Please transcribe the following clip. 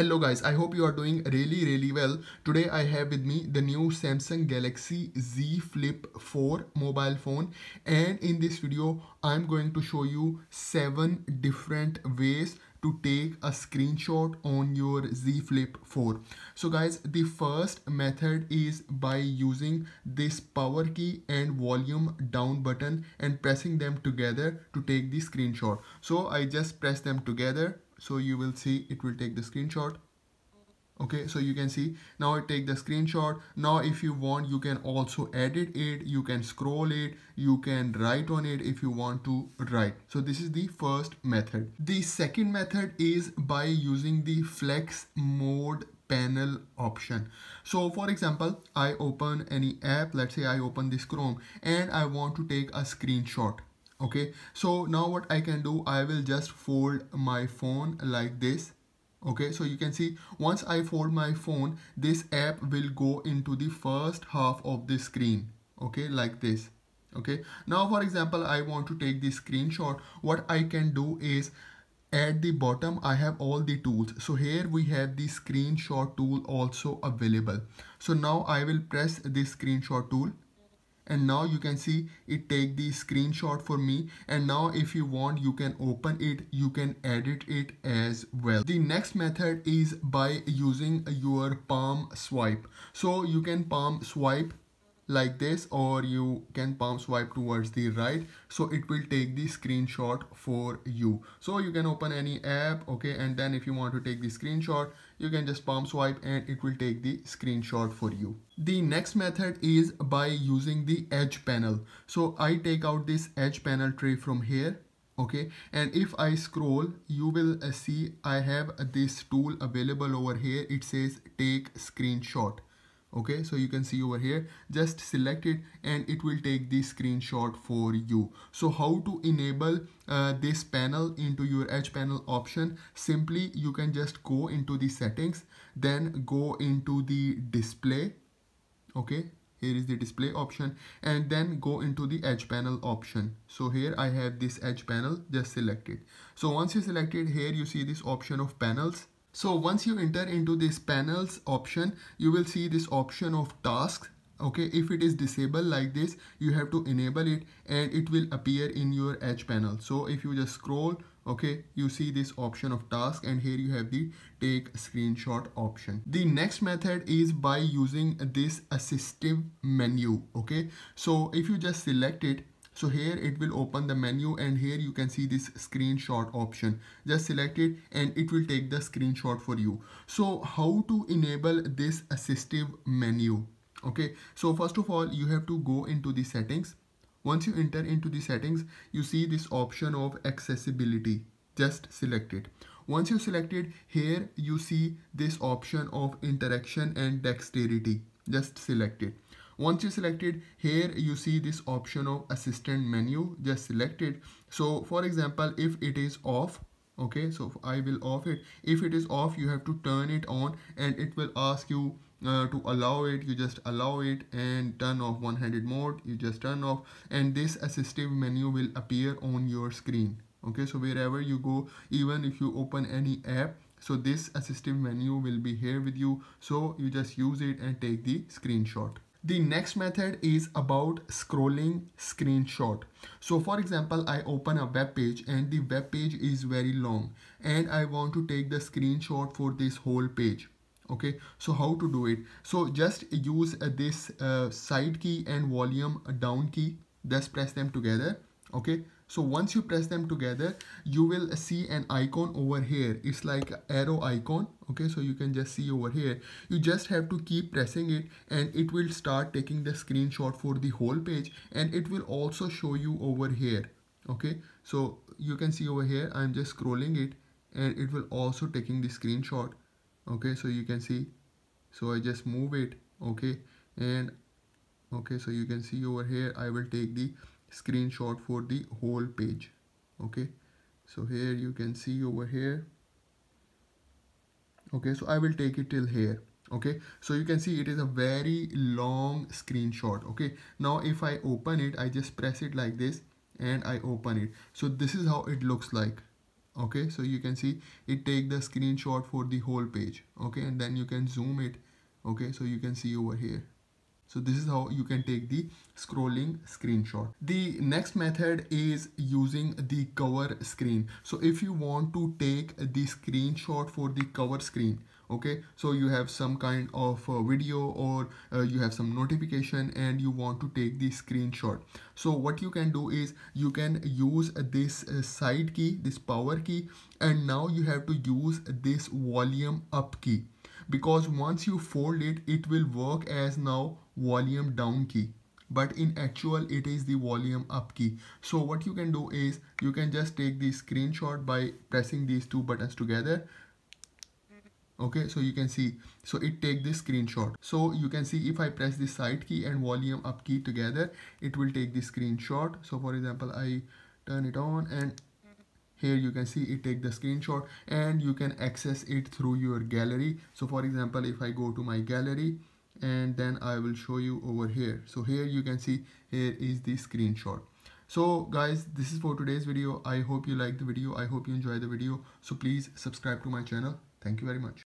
Hello guys, I hope you are doing really well. Today I have with me the new Samsung Galaxy Z Flip 4 mobile phone, and in this video I'm going to show you 7 different ways to take a screenshot on your Z Flip 4. So guys, the first method is by using this power key and volume down button and pressing them together to take the screenshot. So I just press them together, so you will see it will take the screenshot. Okay, so you can see now it take the screenshot. Now if you want, you can also edit it, you can scroll it, you can write on it if you want to write. So this is the first method. The second method is by using the flex mode panel option. So for example, I open any app, let's say I open this Chrome and I want to take a screenshot. Okay, so now what I can do, I will just fold my phone like this. Okay, so you can see once I fold my phone, this app will go into the first half of the screen, okay, like this. Okay, now for example, I want to take this screenshot. What I can do is at the bottom I have all the tools, so here we have the screenshot tool also available. So now I will press this screenshot tool, and now you can see it take the screenshot for me. And now if you want, you can open it, you can edit it as well. The next method is by using your palm swipe. So you can palm swipe like this, or you can palm swipe towards the right, so it will take the screenshot for you. So you can open any app, okay, and then if you want to take the screenshot, you can just palm swipe and it will take the screenshot for you. The next method is by using the edge panel. So I take out this edge panel tray from here, okay, and if I scroll, you will see I have this tool available over here. It says take screenshot. Okay, so you can see over here, just select it and it will take the screenshot for you. So how to enable this panel into your edge panel option? Simply you can just go into the settings, then go into the display. Okay, here is the display option, and then go into the edge panel option. So here I have this edge panel, just select it. So once you select it, here you see this option of panels. So once you enter into this panels option, you will see this option of tasks. Okay, if it is disabled like this, you have to enable it and it will appear in your edge panel. So if you just scroll, okay, you see this option of task, and here you have the take screenshot option. The next method is by using this assistive menu. Okay, so if you just select it, so here it will open the menu, and here you can see this screenshot option. Just select it and it will take the screenshot for you. So how to enable this assistive menu? Okay, so first of all, you have to go into the settings. Once you enter into the settings, you see this option of accessibility. Just select it. Once you select it, here you see this option of interaction and dexterity. Just select it. Once you select it, here you see this option of assistant menu. Just select it. So for example, if it is off, okay, so I will off it. If it is off, you have to turn it on, and it will ask you to allow it. You just allow it and turn off one-handed mode. You just turn off, and this assistive menu will appear on your screen. Okay, so wherever you go, even if you open any app, so this assistive menu will be here with you. So you just use it and take the screenshot. The next method is about scrolling screenshot. So for example, I open a web page and the web page is very long and I want to take the screenshot for this whole page. Okay, so how to do it? So just use this side key and volume down key. Just press them together. Okay, so once you press them together, you will see an icon over here. It's like an arrow icon. Okay, so you can just see over here. You just have to keep pressing it and it will start taking the screenshot for the whole page, and it will also show you over here. Okay, so you can see over here, I'm just scrolling it and it will also taking the screenshot. Okay, so you can see. So I just move it. Okay, and okay, so you can see over here, I will take the screenshot for the whole page. Okay, so here you can see over here. Okay, so I will take it till here. Okay, so you can see it is a very long screenshot. Okay, now if I open it, I just press it like this and I open it. So this is how it looks like. okay, so you can see it take the screenshot for the whole page, okay, and then you can zoom it, okay, so you can see over here. So this is how you can take the scrolling screenshot. The next method is using the cover screen. So if you want to take the screenshot for the cover screen, okay, so you have some kind of video or you have some notification and you want to take the screenshot. So what you can do is you can use this side key, this power key, and now you have to use this volume up key, because once you fold it, it will work as now volume down key, but in actual it is the volume up key. So what you can do is you can just take the screenshot by pressing these two buttons together, okay, so you can see, so it take this screenshot. So you can see if I press the side key and volume up key together, it will take the screenshot. So for example, I turn it on and here you can see it take the screenshot, and you can access it through your gallery. So for example, if I go to my gallery and then I will show you over here. So here you can see, here is the screenshot. So guys, this is for today's video. I hope you like the video. I hope you enjoy the video. So please subscribe to my channel. Thank you very much.